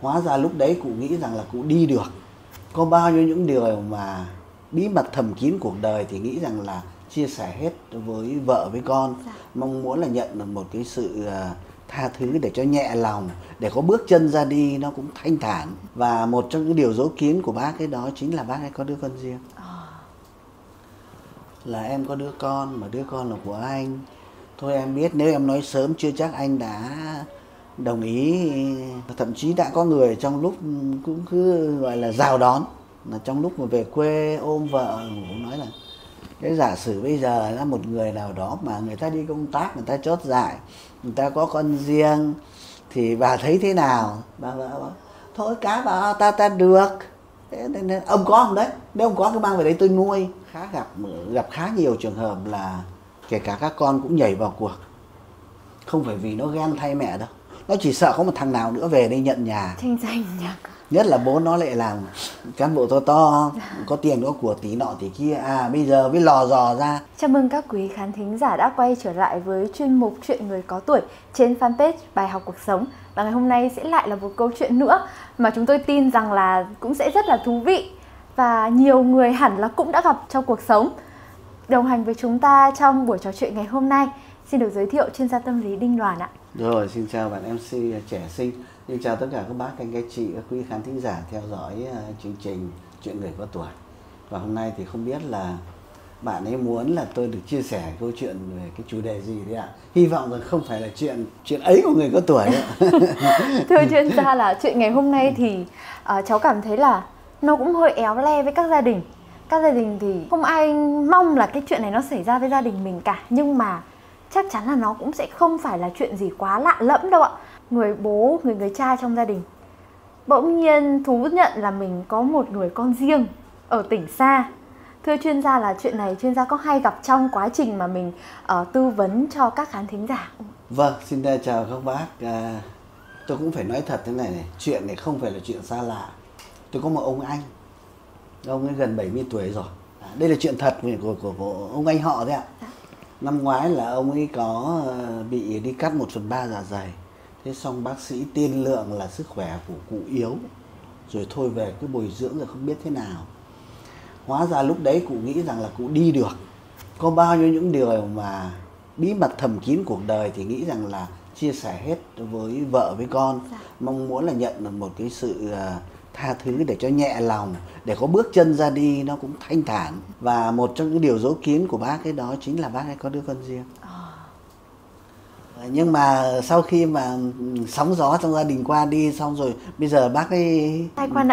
Hóa ra lúc đấy cụ nghĩ rằng là cụ đi được. Có bao nhiêu những điều mà bí mật thầm kín cuộc đời thì nghĩ rằng là chia sẻ hết với vợ với con, mong muốn là nhận được một cái sự tha thứ để cho nhẹ lòng, để có bước chân ra đi nó cũng thanh thản. Và một trong những điều dấu kín của bác ấy đó chính là bác ấy có đứa con riêng. Là em có đứa con, mà đứa con là của anh. Thôi em biết nếu em nói sớm chưa chắc anh đã đồng ý. Thậm chí đã có người trong lúc cũng cứ gọi là rào đón, là trong lúc mà về quê ôm vợ cũng nói là cái giả sử bây giờ là một người nào đó mà người ta đi công tác, người ta chót dại, người ta có con riêng thì bà thấy thế nào? Bà vợ bảo thôi cá bà ta được. Thế nên ông có không đấy, nếu ông có cứ mang về đấy tôi nuôi. Gặp khá nhiều trường hợp là kể cả các con cũng nhảy vào cuộc, không phải vì nó ghen thay mẹ đâu, nó chỉ sợ có một thằng nào nữa về đây nhận nhà, tranh giành nhà. Nhất là bố nó lại làm cán bộ to, có tiền có của tí nọ tí kia, bây giờ mới lò dò ra. Chào mừng các quý khán thính giả đã quay trở lại với chuyên mục Chuyện Người Có Tuổi trên fanpage Bài Học Cuộc Sống. Và ngày hôm nay sẽ lại là một câu chuyện nữa mà chúng tôi tin rằng là cũng sẽ rất là thú vị và nhiều người hẳn là cũng đã gặp trong cuộc sống. Đồng hành với chúng ta trong buổi trò chuyện ngày hôm nay, xin được giới thiệu chuyên gia tâm lý Đinh Đoàn ạ. Rồi, xin chào bạn MC Trẻ Sinh. Xin chào tất cả các bác, anh các chị, các quý khán thính giả theo dõi chương trình Chuyện Người Có Tuổi. Và hôm nay thì không biết là bạn ấy muốn là tôi được chia sẻ câu chuyện về cái chủ đề gì đấy ạ? Hy vọng là không phải là chuyện ấy của người có tuổi đấy. Thưa chuyên gia, là chuyện ngày hôm nay thì cháu cảm thấy là nó cũng hơi éo le với các gia đình. Các gia đình thì không ai mong là cái chuyện này nó xảy ra với gia đình mình cả. Nhưng mà chắc chắn là nó cũng sẽ không phải là chuyện gì quá lạ lẫm đâu ạ. Người bố, người cha trong gia đình bỗng nhiên thú nhận là mình có một người con riêng ở tỉnh xa. Thưa chuyên gia, là chuyện này chuyên gia có hay gặp trong quá trình mà mình tư vấn cho các khán thính giả? Vâng, xin chào các bác. Tôi cũng phải nói thật thế này, chuyện này không phải là chuyện xa lạ. Tôi có một ông anh, ông ấy gần 70 tuổi rồi. Đây là chuyện thật của ông anh họ đấy ạ. Năm ngoái là ông ấy có bị đi cắt 1/3 dạ dày. Thế xong bác sĩ tiên lượng là sức khỏe của cụ yếu, rồi thôi về cứ bồi dưỡng rồi không biết thế nào. Hóa ra lúc đấy cụ nghĩ rằng là cụ đi được. Có bao nhiêu những điều mà bí mật thầm kín cuộc đời thì nghĩ rằng là chia sẻ hết với vợ với con, mong muốn là nhận được một cái sự tha thứ để cho nhẹ lòng, để có bước chân ra đi nó cũng thanh thản. Và một trong những điều dấu kín của bác ấy đó chính là bác ấy có đứa con riêng. Nhưng mà sau khi mà sóng gió trong gia đình qua đi xong rồi, bây giờ bác ấy tai qua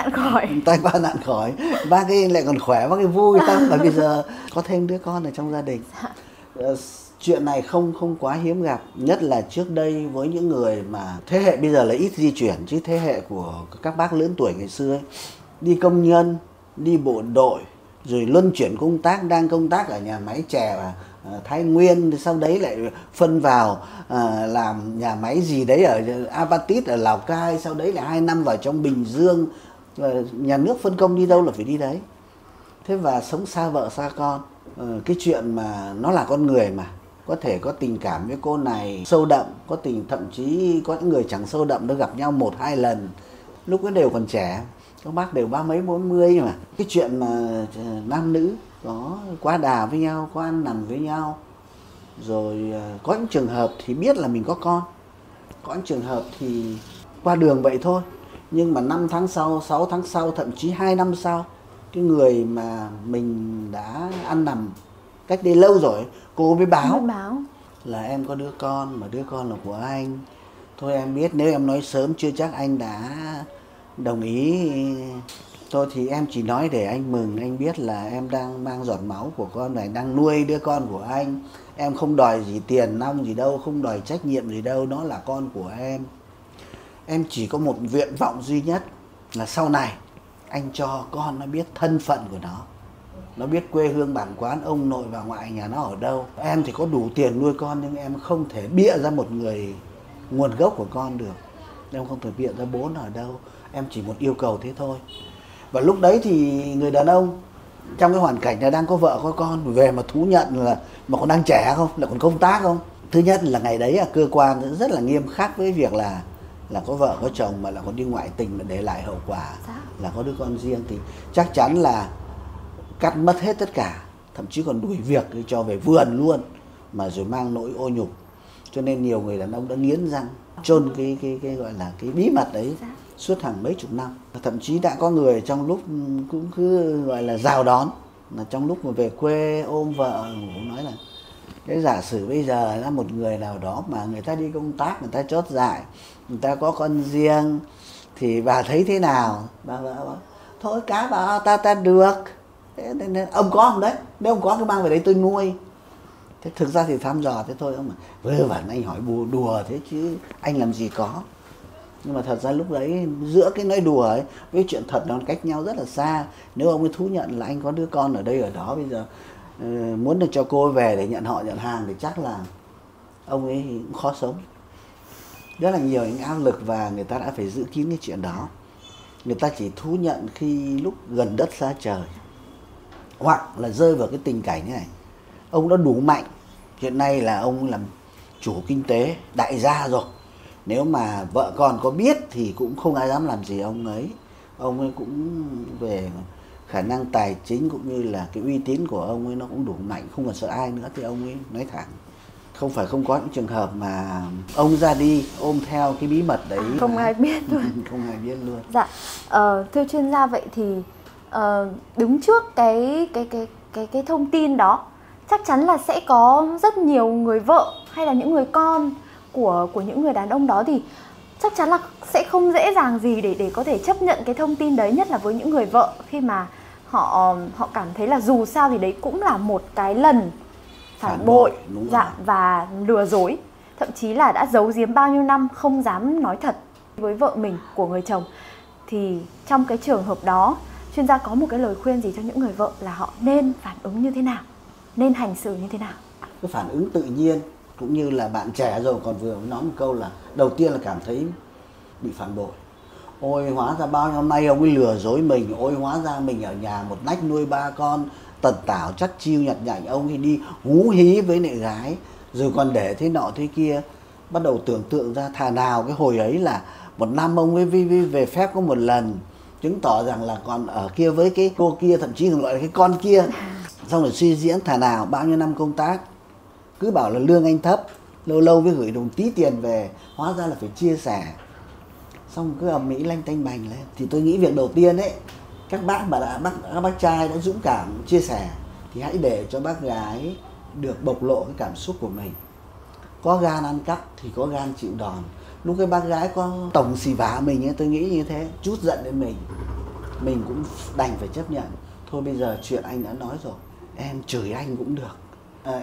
nạn khỏi, bác ấy lại còn khỏe, bác ấy vui tâm, và bây giờ có thêm đứa con ở trong gia đình. Chuyện này không quá hiếm gặp, nhất là trước đây với những người mà thế hệ bây giờ là ít di chuyển, chứ thế hệ của các bác lớn tuổi ngày xưa ấy, đi công nhân, đi bộ đội, rồi luân chuyển công tác, đang công tác ở nhà máy chè và Thái Nguyên, sau đấy lại phân vào làm nhà máy gì đấy ở Apatit ở Lào Cai, sau đấy là 2 năm vào trong Bình Dương, nhà nước phân công đi đâu là phải đi đấy. Thế và sống xa vợ xa con, cái chuyện mà nó là con người mà có thể có tình cảm với cô này sâu đậm, có tình, thậm chí có những người chẳng sâu đậm, nó gặp nhau 1-2 lần, lúc ấy đều còn trẻ, các bác đều 30-40 mà. Cái chuyện mà nam nữ có quá đà với nhau, có ăn nằm với nhau, rồi có những trường hợp thì biết là mình có con, có những trường hợp thì qua đường vậy thôi, nhưng mà 5 tháng sau, 6 tháng sau, thậm chí 2 năm sau, cái người mà mình đã ăn nằm cách đây lâu rồi, cô mới báo là em có đứa con, mà đứa con là của anh. Thôi em biết nếu em nói sớm chưa chắc anh đã đồng ý. Thôi thì em chỉ nói để anh mừng, anh biết là em đang mang giọt máu của con này, đang nuôi đứa con của anh. Em không đòi gì tiền nong gì đâu, không đòi trách nhiệm gì đâu, nó là con của em. Em chỉ có một nguyện vọng duy nhất là sau này anh cho con nó biết thân phận của nó. Nó biết quê hương bản quán, ông nội bà ngoại nhà nó ở đâu. Em thì có đủ tiền nuôi con nhưng em không thể bịa ra một người nguồn gốc của con được. Em không thể bịa ra bố nó ở đâu. Em chỉ một yêu cầu thế thôi. Và lúc đấy thì người đàn ông trong cái hoàn cảnh là đang có vợ có con, về mà thú nhận là mà còn đang trẻ không, là còn công tác không. Thứ nhất là ngày đấy cơ quan rất là nghiêm khắc với việc là là có vợ có chồng mà là còn đi ngoại tình mà để lại hậu quả là có đứa con riêng thì chắc chắn là cắt mất hết tất cả, thậm chí còn đuổi việc cho về vườn luôn mà rồi mang nỗi ô nhục. Cho nên nhiều người đàn ông đã nghiến răng chôn cái gọi là cái bí mật đấy suốt hàng mấy chục năm. Thậm chí đã có người trong lúc cũng cứ gọi là rào đón, là trong lúc mà về quê ôm vợ cũng nói là cái giả sử bây giờ là một người nào đó mà người ta đi công tác, người ta chót dại, người ta có con riêng thì bà thấy thế nào? Bà vợ bảo thôi cá bà ta được. Thế nên ông có không đấy? Nếu ông có cứ mang về đấy tôi nuôi. Thế thực ra thì thăm dò thế thôi ông mà. Vớ vẩn anh hỏi đùa thế chứ anh làm gì có. Nhưng mà thật ra lúc đấy giữa cái nói đùa ấy với chuyện thật nó cách nhau rất là xa. Nếu ông ấy thú nhận là anh có đứa con ở đây ở đó bây giờ muốn được cho cô về để nhận họ nhận hàng thì chắc là ông ấy cũng khó sống. Rất là nhiều những áp lực và người ta đã phải giữ kín cái chuyện đó. Người ta chỉ thú nhận khi lúc gần đất xa trời. Hoặc là rơi vào cái tình cảnh như này. Ông đã đủ mạnh. Hiện nay là ông làm chủ kinh tế, đại gia rồi. Nếu mà vợ con có biết thì cũng không ai dám làm gì ông ấy. Ông ấy cũng về khả năng tài chính cũng như là cái uy tín của ông ấy nó cũng đủ mạnh, không còn sợ ai nữa thì ông ấy nói thẳng. Không phải không có những trường hợp mà ông ra đi ôm theo cái bí mật đấy. Không ai biết luôn. Không ai biết luôn. Dạ. Thưa chuyên gia vậy thì đứng trước cái thông tin đó chắc chắn là sẽ có rất nhiều người vợ hay là những người con của những người đàn ông đó thì chắc chắn là sẽ không dễ dàng gì để có thể chấp nhận cái thông tin đấy, nhất là với những người vợ khi mà họ cảm thấy là dù sao thì đấy cũng là một cái lần phản bội, dạ, và lừa dối, thậm chí là đã giấu giếm bao nhiêu năm không dám nói thật với vợ mình của người chồng. Thì trong cái trường hợp đó chuyên gia có một cái lời khuyên gì cho những người vợ là họ nên phản ứng như thế nào, nên hành xử như thế nào? Cái phản ứng tự nhiên cũng như là bạn trẻ rồi còn vừa nói một câu là đầu tiên là cảm thấy bị phản bội. Ôi hóa ra bao năm nay ông ấy lừa dối mình, ôi hóa ra mình ở nhà một nách nuôi ba con, tần tảo chắt chiu nhặt nhạnh, ông ấy đi hú hí với nệ gái, rồi còn để thế nọ thế kia. Bắt đầu tưởng tượng ra thà nào cái hồi ấy là một năm ông ấy về phép có một lần, chứng tỏ rằng là còn ở kia với cái cô kia, thậm chí còn gọi là cái con kia. Xong rồi suy diễn thà nào bao nhiêu năm công tác cứ bảo là lương anh thấp, lâu lâu mới gửi đồng tí tiền về, hóa ra là phải chia sẻ. Xong cứ ầm ĩ lanh tanh bành lên. Thì tôi nghĩ việc đầu tiên ấy, các bác mà các bác trai đã dũng cảm chia sẻ thì hãy để cho bác gái được bộc lộ cái cảm xúc của mình. Có gan ăn cắp thì có gan chịu đòn. Lúc cái bác gái có tổng xì vả mình ấy, tôi nghĩ như thế, chút giận đến mình cũng đành phải chấp nhận. Thôi bây giờ chuyện anh đã nói rồi, em chửi anh cũng được,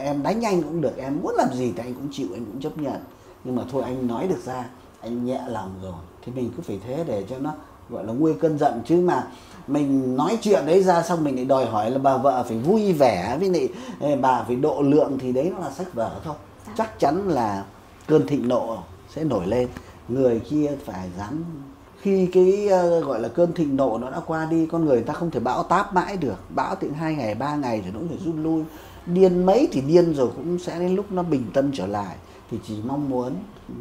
em đánh anh cũng được, em muốn làm gì thì anh cũng chịu, anh cũng chấp nhận. Nhưng mà thôi anh nói được ra, anh nhẹ lòng rồi. Thì mình cứ phải thế để cho nó gọi là nguôi cơn giận. Chứ mà mình nói chuyện đấy ra xong mình lại đòi hỏi là bà vợ phải vui vẻ với lại bà phải độ lượng thì đấy nó là sách vở không. Chắc chắn là cơn thịnh nộ sẽ nổi lên. Người kia phải dám. Khi cái gọi là cơn thịnh nộ nó đã qua đi, con người ta không thể bão táp mãi được. Bão thì 2 ngày, 3 ngày rồi nó cũng phải rút lui. Điên mấy thì điên rồi cũng sẽ đến lúc nó bình tâm trở lại. Thì chỉ mong muốn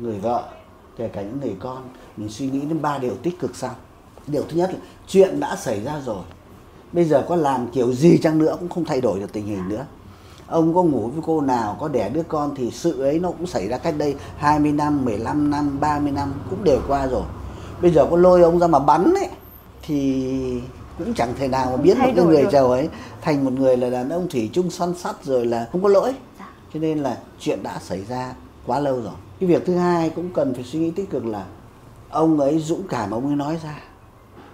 người vợ, kể cả những người con, mình suy nghĩ đến 3 điều tích cực sau. Điều thứ nhất là chuyện đã xảy ra rồi, bây giờ có làm kiểu gì chăng nữa cũng không thay đổi được tình hình nữa. Ông có ngủ với cô nào, có đẻ đứa con thì sự ấy nó cũng xảy ra cách đây 20 năm, 15 năm, 30 năm cũng đều qua rồi. Bây giờ có lôi ông ra mà bắn ấy thì cũng chẳng thể nào mà biến một cái người chồng ấy thành một người là đàn ông thủy chung son sắt rồi là không có lỗi. Cho nên là chuyện đã xảy ra quá lâu rồi. Cái việc thứ hai cũng cần phải suy nghĩ tích cực là ông ấy dũng cảm, ông ấy nói ra,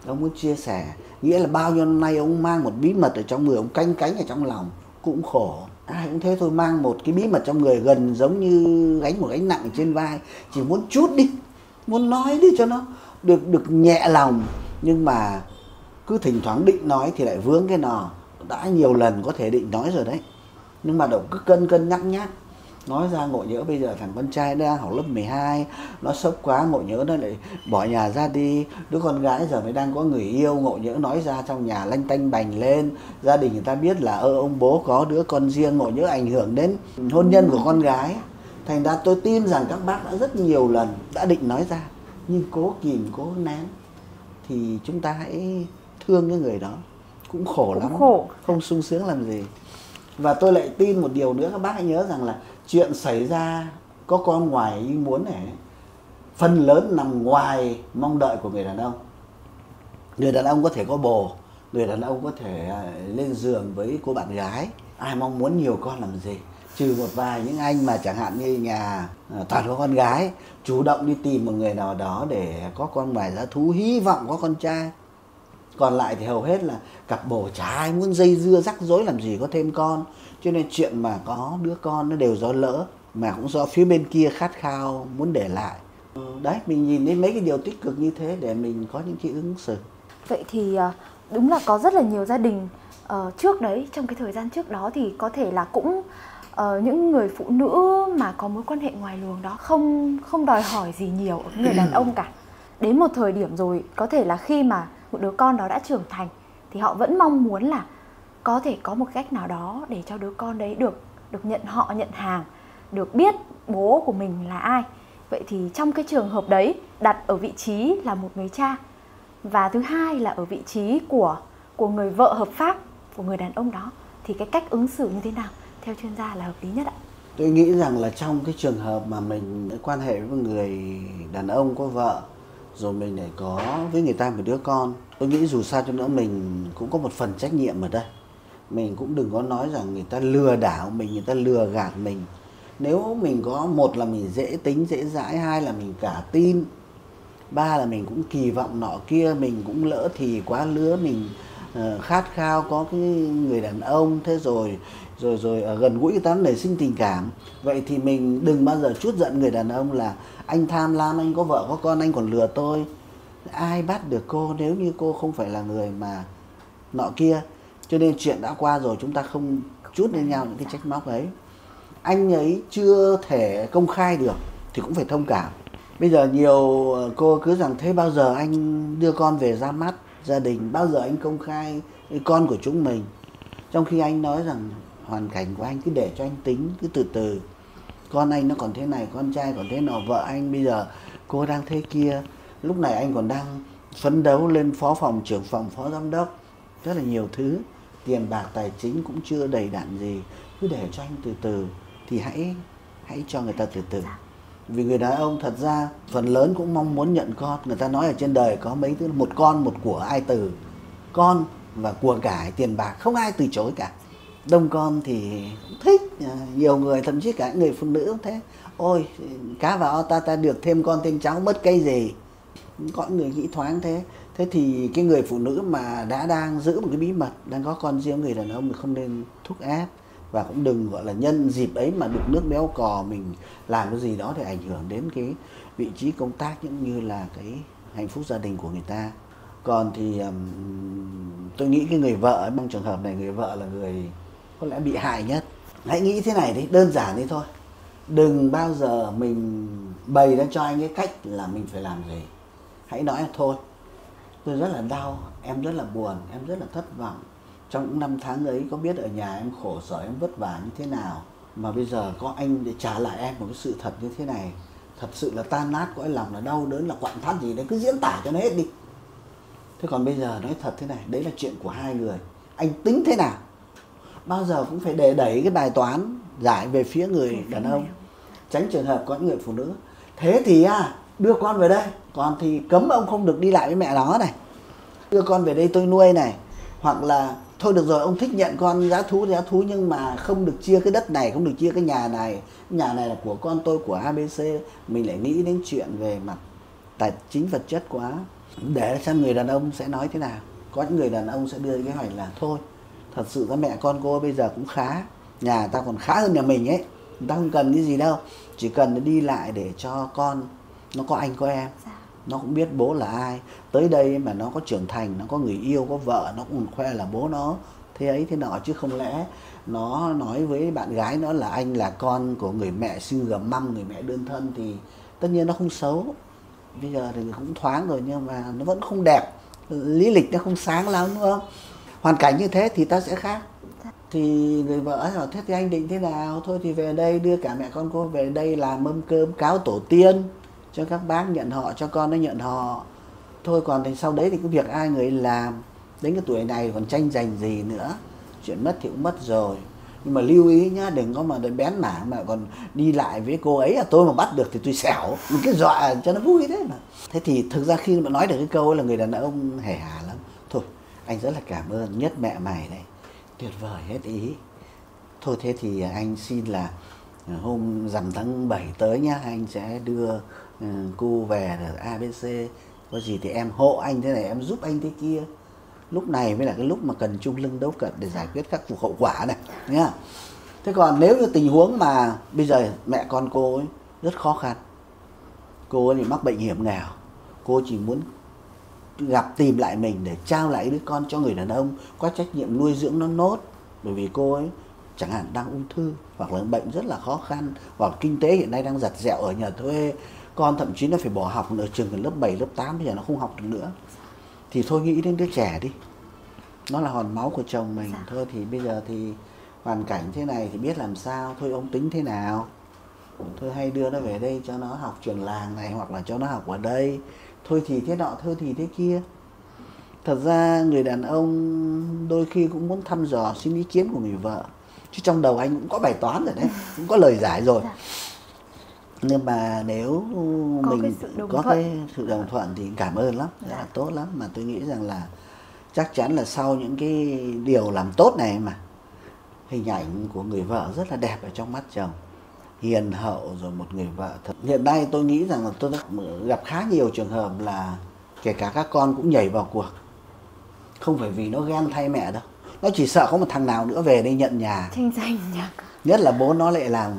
ông muốn chia sẻ. Nghĩa là bao nhiêu năm nay ông mang một bí mật ở trong người, ông canh cánh ở trong lòng cũng khổ. Ai cũng thế thôi, mang một cái bí mật trong người gần giống như gánh một gánh nặng trên vai, chỉ muốn chút đi, muốn nói đi cho nó được nhẹ lòng. Nhưng mà cứ thỉnh thoảng định nói thì lại vướng cái nò. Đã nhiều lần có thể định nói rồi đấy, nhưng mà đâu cứ cân nhắc nhắc nói ra, ngộ nhỡ bây giờ thằng con trai đang học lớp 12 nó sốc quá, ngộ nhỡ nó lại bỏ nhà ra đi, đứa con gái giờ mới đang có người yêu, ngộ nhỡ nói ra trong nhà lanh tanh bành lên, gia đình người ta biết là ông bố có đứa con riêng, ngộ nhỡ ảnh hưởng đến hôn nhân của con gái. Thành ra tôi tin rằng các bác đã rất nhiều lần đã định nói ra nhưng cố kìm cố nén thì chúng ta hãy thương cái người đó, cũng khổ lắm, không sung sướng làm gì. Và tôi lại tin một điều nữa, các bác hãy nhớ rằng là chuyện xảy ra có con ngoài ý muốn này, phần lớn nằm ngoài mong đợi của người đàn ông. Người đàn ông có thể có bồ, người đàn ông có thể lên giường với cô bạn gái, ai mong muốn nhiều con làm gì, trừ một vài những anh mà chẳng hạn như nhà toàn có con gái, chủ động đi tìm một người nào đó để có con ngoài giá thú, hy vọng có con trai. Còn lại thì hầu hết là cặp bồ chả ai muốn dây dưa rắc rối làm gì có thêm con, cho nên chuyện mà có đứa con nó đều do lỡ, mà cũng do phía bên kia khát khao muốn để lại. Đấy, mình nhìn đến mấy cái điều tích cực như thế để mình có những cái ứng xử. Vậy thì đúng là có rất là nhiều gia đình trước đấy, trong cái thời gian trước đó thì có thể là cũng những người phụ nữ mà có mối quan hệ ngoài luồng đó không đòi hỏi gì nhiều ở người đàn ông cả. Đến một thời điểm rồi, có thể là khi mà một đứa con đó đã trưởng thành thì họ vẫn mong muốn là có thể có một cách nào đó để cho đứa con đấy được nhận họ, nhận hàng, được biết bố của mình là ai. Vậy thì trong cái trường hợp đấy, đặt ở vị trí là một người cha, và thứ hai là ở vị trí của người vợ hợp pháp của người đàn ông đó, thì cái cách ứng xử như thế nào theo chuyên gia là hợp lý nhất ạ? Tôi nghĩ rằng là trong cái trường hợp mà mình quan hệ với người đàn ông có vợ, rồi mình lại có với người ta một đứa con, tôi nghĩ dù sao cho nữa mình cũng có một phần trách nhiệm ở đây. Mình cũng đừng có nói rằng người ta lừa đảo mình, người ta lừa gạt mình. Nếu mình có, một là mình dễ tính, dễ dãi, hai là mình cả tin, ba là mình cũng kỳ vọng nọ kia, mình cũng lỡ thì quá lứa, mình khát khao có cái người đàn ông, thế rồi ở gần gũi người ta nảy sinh tình cảm. Vậy thì mình đừng bao giờ trút giận người đàn ông là anh tham lam, anh có vợ có con, anh còn lừa tôi. Ai bắt được cô nếu như cô không phải là người mà nọ kia. Cho nên chuyện đã qua rồi, chúng ta không trút lên nhau những cái trách móc ấy. Anh ấy chưa thể công khai được thì cũng phải thông cảm. Bây giờ nhiều cô cứ rằng thế bao giờ anh đưa con về ra mắt gia đình, bao giờ anh công khai con của chúng mình. Trong khi anh nói rằng hoàn cảnh của anh cứ để cho anh tính, cứ từ từ. Con anh nó còn thế này, con trai còn thế nào, vợ anh bây giờ cô đang thế kia. Lúc này anh còn đang phấn đấu lên phó phòng, trưởng phòng, phó giám đốc. Rất là nhiều thứ, tiền bạc, tài chính cũng chưa đầy đặn gì. Cứ để cho anh từ từ thì hãy cho người ta từ từ. Vì người đàn ông thật ra phần lớn cũng mong muốn nhận con. Người ta nói ở trên đời có mấy thứ, một con một của ai từ. Con và của cải, tiền bạc không ai từ chối cả. Đông con thì thích, nhiều người thậm chí cả người phụ nữ cũng thế. Ôi, cá vào ta được thêm con thêm cháu mất cây gì. Có người nghĩ thoáng thế. Thế thì cái người phụ nữ mà đã đang giữ một cái bí mật, đang có con riêng người đàn ông thì không nên thúc ép. Và cũng đừng gọi là nhân dịp ấy mà đục nước béo cò, mình làm cái gì đó để ảnh hưởng đến cái vị trí công tác cũng như là cái hạnh phúc gia đình của người ta. Còn thì tôi nghĩ cái người vợ ấy, trong trường hợp này người vợ là người có lẽ bị hại nhất. Hãy nghĩ thế này đi, đơn giản đi thôi. Đừng bao giờ mình bày ra cho anh cái cách là mình phải làm gì. Hãy nói thôi, tôi rất là đau, em rất là buồn, em rất là thất vọng. Trong những năm tháng ấy có biết ở nhà em khổ sở, em vất vả như thế nào. Mà bây giờ có anh để trả lại em một cái sự thật như thế này. Thật sự là tan nát cõi lòng, là đau đớn, là quặn thắt gì đấy, cứ diễn tả cho nó hết đi. Thế còn bây giờ nói thật thế này, đấy là chuyện của hai người. Anh tính thế nào? Bao giờ cũng phải để đẩy cái bài toán giải về phía người đàn ông. Tránh trường hợp có những người phụ nữ. Thế thì đưa con về đây, còn thì cấm ông không được đi lại với mẹ nó này. Đưa con về đây tôi nuôi này. Hoặc là thôi được rồi, ông thích nhận con giá thú nhưng mà không được chia cái đất này, không được chia cái nhà này. Nhà này là của con tôi, của ABC. Mình lại nghĩ đến chuyện về mặt tài chính vật chất quá. Để xem người đàn ông sẽ nói thế nào. Có những người đàn ông sẽ đưa cái hỏi là thôi, thật sự các mẹ con cô bây giờ cũng khá. Nhà ta còn khá hơn nhà mình ấy. Người ta không cần cái gì đâu. Chỉ cần đi lại để cho con, nó có anh có em. Nó cũng biết bố là ai. Tới đây mà nó có trưởng thành, nó có người yêu, có vợ, nó cũng khoe là bố nó thế ấy thế nọ. Chứ không lẽ nó nói với bạn gái nó là anh là con của người mẹ single mom, người mẹ đơn thân. Thì tất nhiên nó không xấu. Bây giờ thì cũng thoáng rồi nhưng mà nó vẫn không đẹp. Lý lịch nó không sáng lắm đúng không? Hoàn cảnh như thế thì ta sẽ khác. Thì người vợ hỏi thế thì anh định thế nào? Thôi thì về đây đưa cả mẹ con cô về đây làm mâm cơm cáo tổ tiên. cho các bác nhận họ, cho con nó nhận họ thôi. Còn thì sau đấy thì cái việc ai người làm, đến cái tuổi này còn tranh giành gì nữa, chuyện mất thì cũng mất rồi. Nhưng mà lưu ý nhá, đừng có mà bén mảng mà còn đi lại với cô ấy, là tôi mà bắt được thì tôi xẻo, mình cứ dọa cho nó vui đấy mà. Thế thì thực ra khi mà nói được cái câu ấy là người đàn ông hề hà lắm. Thôi anh rất là cảm ơn, nhất mẹ mày đấy, tuyệt vời hết ý. Thôi thế thì anh xin là hôm rằm tháng 7 tới nhá, anh sẽ đưa cô về ABC, có gì thì em hộ anh thế này, em giúp anh thế kia. Lúc này mới là cái lúc mà cần chung lưng đấu cật để giải quyết, khắc phục hậu quả này nhá. Thế còn nếu như tình huống mà bây giờ mẹ con cô ấy rất khó khăn, cô ấy thì mắc bệnh hiểm nghèo, cô chỉ muốn gặp tìm lại mình để trao lại đứa con cho người đàn ông có trách nhiệm nuôi dưỡng nó nốt, bởi vì cô ấy chẳng hạn đang ung thư hoặc là bệnh rất là khó khăn, hoặc kinh tế hiện nay đang giặt dẹo ở nhà thuê, con thậm chí nó phải bỏ học ở trường lớp 7, lớp 8 bây giờ nó không học được nữa. Thì thôi nghĩ đến đứa trẻ đi, nó là hòn máu của chồng mình. Thôi thì bây giờ thì hoàn cảnh thế này thì biết làm sao, thôi ông tính thế nào, thôi hay đưa nó về đây cho nó học trường làng này, hoặc là cho nó học ở đây, thôi thì thế nọ, thôi thì thế kia. Thật ra người đàn ông đôi khi cũng muốn thăm dò xin ý kiến của người vợ, chứ trong đầu anh cũng có bài toán rồi đấy, cũng có lời giải rồi. Nhưng mà nếu mình có cái sự đồng thuận thì cảm ơn lắm, rất là tốt lắm. Mà tôi nghĩ rằng là chắc chắn là sau những cái điều làm tốt này mà hình ảnh của người vợ rất là đẹp ở trong mắt chồng, hiền hậu rồi một người vợ thật. Hiện nay tôi nghĩ rằng là tôi đã gặp khá nhiều trường hợp là kể cả các con cũng nhảy vào cuộc, không phải vì nó ghen thay mẹ đâu, nó chỉ sợ có một thằng nào nữa về đây nhận nhà, tranh giành nhà. Nhất là bố nó lại làm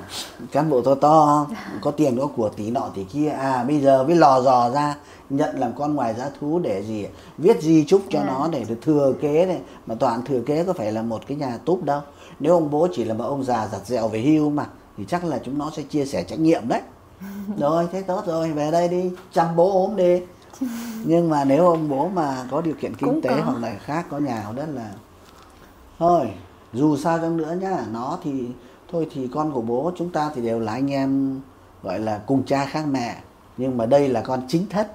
cán bộ to to, có tiền có của tí nọ tí kia, à bây giờ mới lò dò ra nhận làm con ngoài giá thú để gì, viết di chúc cho nó để được thừa kế này. Mà toàn thừa kế có phải là một cái nhà túp đâu. Nếu ông bố chỉ là một ông già giặt dẹo về hưu mà, thì chắc là chúng nó sẽ chia sẻ trách nhiệm đấy. Rồi thế tốt rồi, về đây đi, chăm bố ốm đi. Nhưng mà nếu ông bố mà có điều kiện kinh tế hoặc là khác, có nhà đó là thôi, dù sao chăng nữa nhá, nó thì thôi thì con của bố, chúng ta thì đều là anh em gọi là cùng cha khác mẹ. Nhưng mà đây là con chính thất,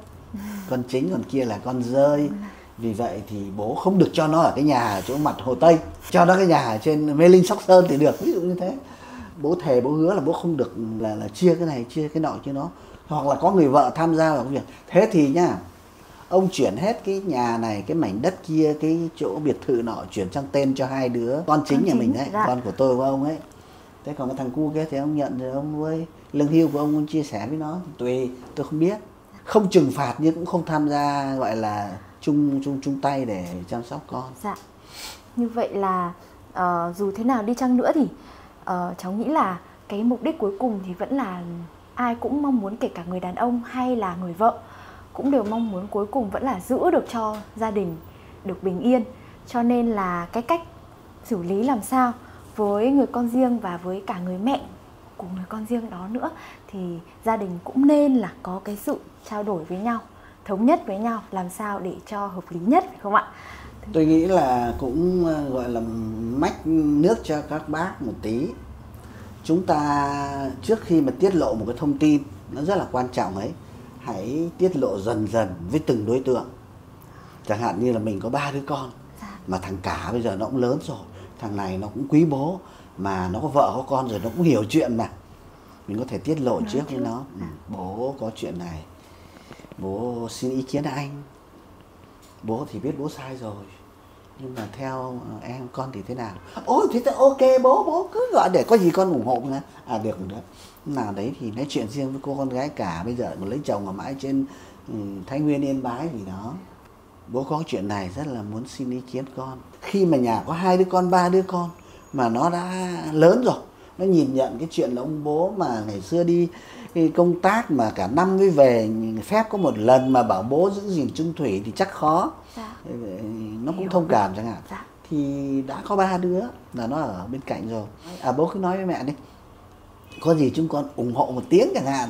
con chính, còn kia là con rơi. Vì vậy thì bố không được cho nó ở cái nhà ở chỗ mặt Hồ Tây, cho nó cái nhà ở trên Mê Linh Sóc Sơn thì được, ví dụ như thế. Bố thề bố hứa là bố không được là chia cái này chia cái nọ chia nó. Hoặc là có người vợ tham gia vào cái việc thế thì nhá, ông chuyển hết cái nhà này, cái mảnh đất kia, cái chỗ biệt thự nọ, chuyển sang tên cho hai đứa con chính nhà mình đấy, con của tôi và ông ấy. Thế còn cái thằng cu kia thì ông nhận rồi ông nuôi, lương hưu của ông chia sẻ với nó, tùy, tôi không biết. Không trừng phạt nhưng cũng không tham gia gọi là chung tay để chăm sóc con. Dạ. Như vậy là dù thế nào đi chăng nữa thì cháu nghĩ là cái mục đích cuối cùng thì vẫn là ai cũng mong muốn, kể cả người đàn ông hay là người vợ cũng đều mong muốn cuối cùng vẫn là giữ được cho gia đình được bình yên. Cho nên là cái cách xử lý làm sao với người con riêng và với cả người mẹ của người con riêng đó nữa, thì gia đình cũng nên là có cái sự trao đổi với nhau, thống nhất với nhau làm sao để cho hợp lý nhất, phải không ạ? Tôi nghĩ là cũng gọi là mách nước cho các bác một tí. Chúng ta trước khi mà tiết lộ một cái thông tin nó rất là quan trọng ấy, hãy tiết lộ dần dần với từng đối tượng. Chẳng hạn như là mình có 3 đứa con, mà thằng cả bây giờ nó cũng lớn rồi, thằng này nó cũng quý bố, mà nó có vợ có con rồi nó cũng hiểu chuyện mà. Mình có thể tiết lộ trước với nó, bố có chuyện này, bố xin ý kiến anh. Bố thì biết bố sai rồi, nhưng mà theo em con thì thế nào? Ôi thế ok bố cứ gọi để có gì con ủng hộ mà. À được rồi. Nào đấy thì nói chuyện riêng với cô con gái cả, bây giờ còn lấy chồng ở mãi trên Thái Nguyên, Yên Bái gì đó. Bố có chuyện này rất là muốn xin ý kiến con. Khi mà nhà có 2 đứa con, 3 đứa con mà nó đã lớn rồi, nó nhìn nhận cái chuyện là ông bố mà ngày xưa đi công tác mà cả năm mới về phép có một lần mà bảo bố giữ gìn chung thủy thì chắc khó. Nó cũng thông cảm chẳng hạn. Thì đã có 3 đứa là nó ở bên cạnh rồi. À bố cứ nói với mẹ đi, có gì chúng con ủng hộ một tiếng chẳng hạn.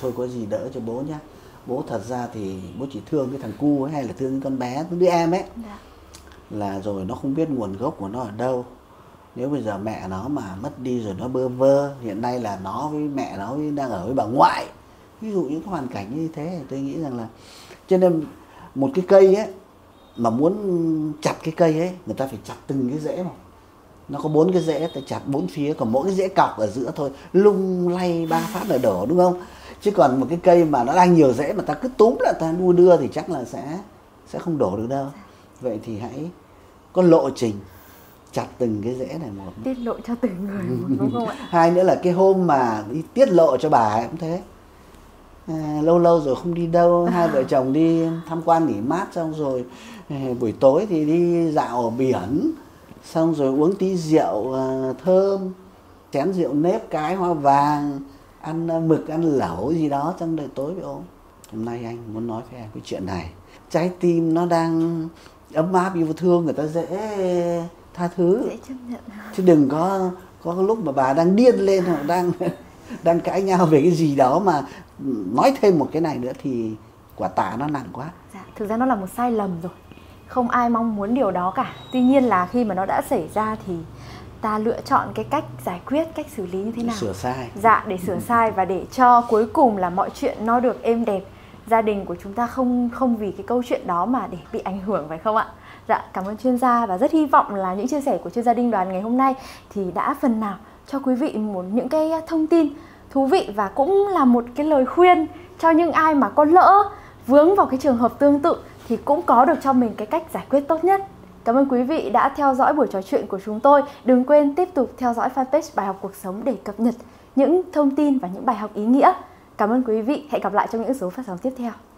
Thôi có gì đỡ cho bố nhá. Bố thật ra thì bố chỉ thương cái thằng cu ấy, hay là thương cái con bé, đứa em ấy. Là rồi nó không biết nguồn gốc của nó ở đâu. Nếu bây giờ mẹ nó mà mất đi rồi nó bơ vơ, hiện nay là nó với mẹ nó đang ở với bà ngoại, Ví dụ những hoàn cảnh như thế, tôi nghĩ rằng là cho nên một cái cây ấy, mà muốn chặt cái cây ấy, người ta phải chặt từng cái rễ mà. Nó có 4 cái rễ, ta chặt 4 phía, còn mỗi cái rễ cọc ở giữa thôi, lung lay 3 phát là đổ, đúng không? Chứ còn một cái cây mà nó đang nhiều rễ mà ta cứ túm là ta đu đưa thì chắc là sẽ không đổ được đâu. Vậy thì hãy có lộ trình chặt từng cái rễ này một. Tiết lộ cho từng người một, đúng không ạ? Hai nữa là cái hôm mà đi tiết lộ cho bà ấy cũng thế. Lâu lâu rồi không đi đâu, hai vợ chồng đi tham quan nghỉ mát xong rồi buổi tối thì đi dạo ở biển, xong rồi uống tí rượu thơm, chén rượu nếp cái hoa vàng, ăn mực, ăn lẩu gì đó, trong đời tối bị ốm. Hôm nay anh muốn nói với em cái chuyện này. Trái tim nó đang ấm áp yêu thương, người ta dễ tha thứ, dễ chấp nhận. Chứ đừng có lúc mà bà đang điên lên hoặc đang cãi nhau về cái gì đó mà nói thêm một cái này nữa thì quả tạ nó nặng quá. Dạ, thực ra nó là một sai lầm rồi, không ai mong muốn điều đó cả. Tuy nhiên là khi mà nó đã xảy ra thì ta lựa chọn cái cách giải quyết, cách xử lý như thế nào, sửa sai. Dạ, để sửa sai và để cho cuối cùng là mọi chuyện nó được êm đẹp. Gia đình của chúng ta không vì cái câu chuyện đó mà để bị ảnh hưởng, phải không ạ? Dạ, cảm ơn chuyên gia và rất hy vọng là những chia sẻ của chuyên gia Đinh Đoàn ngày hôm nay thì đã phần nào cho quý vị một những cái thông tin thú vị và cũng là một cái lời khuyên cho những ai mà có lỡ vướng vào cái trường hợp tương tự thì cũng có được cho mình cái cách giải quyết tốt nhất. Cảm ơn quý vị đã theo dõi buổi trò chuyện của chúng tôi. Đừng quên tiếp tục theo dõi fanpage Bài học cuộc sống để cập nhật những thông tin và những bài học ý nghĩa. Cảm ơn quý vị. Hẹn gặp lại trong những số phát sóng tiếp theo.